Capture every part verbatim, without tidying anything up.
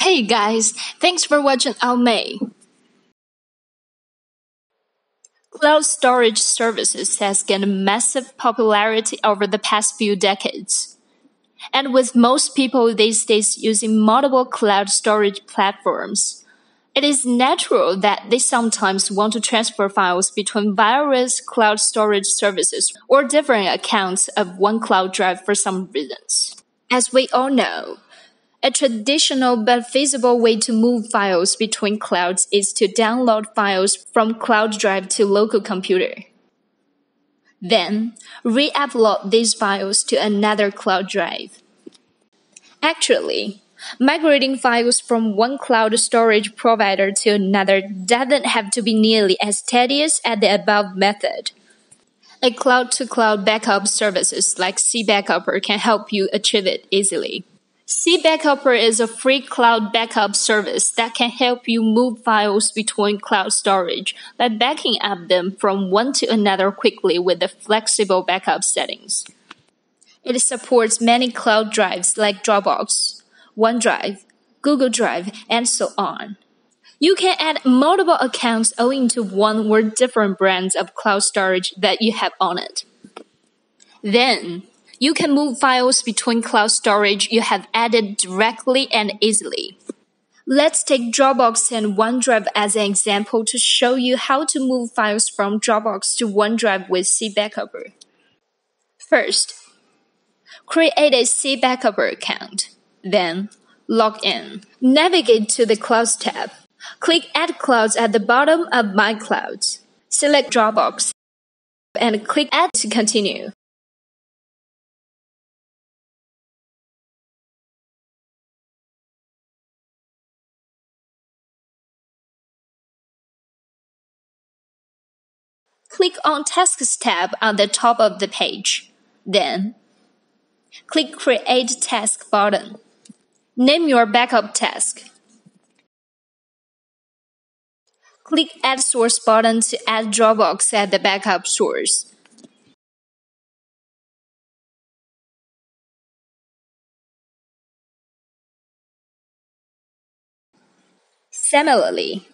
Hey guys, thanks for watching AOMEI. Cloud storage services has gained massive popularity over the past few decades. And with most people these days using multiple cloud storage platforms, it is natural that they sometimes want to transfer files between various cloud storage services or different accounts of one cloud drive for some reasons. As we all know, a traditional but feasible way to move files between clouds is to download files from cloud drive to local computer. Then, re-upload these files to another cloud drive. Actually, migrating files from one cloud storage provider to another doesn't have to be nearly as tedious as the above method. A cloud-to-cloud backup services like cBackupper can help you achieve it easily. cBackupper is a free cloud backup service that can help you move files between cloud storage by backing up them from one to another quickly with the flexible backup settings. It supports many cloud drives like Dropbox, OneDrive, Google Drive, and so on. You can add multiple accounts owing to one or different brands of cloud storage that you have on it. Then, you can move files between cloud storage you have added directly and easily. Let's take Dropbox and OneDrive as an example to show you how to move files from Dropbox to OneDrive with cBackupper. First, create a cBackupper account. Then, log in. Navigate to the Clouds tab. Click Add Clouds at the bottom of My Clouds. Select Dropbox and click Add to continue. Click on Tasks tab on the top of the page. Then, click Create Task button. Name your backup task. Click Add Source button to add Dropbox as the backup source. Similarly,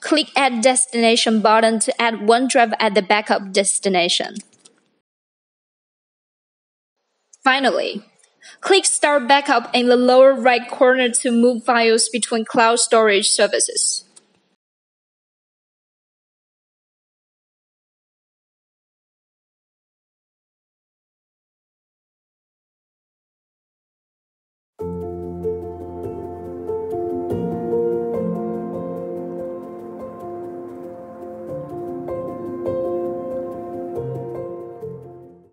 click Add Destination button to add OneDrive at the backup destination. Finally, click Start Backup in the lower right corner to move files between cloud storage services.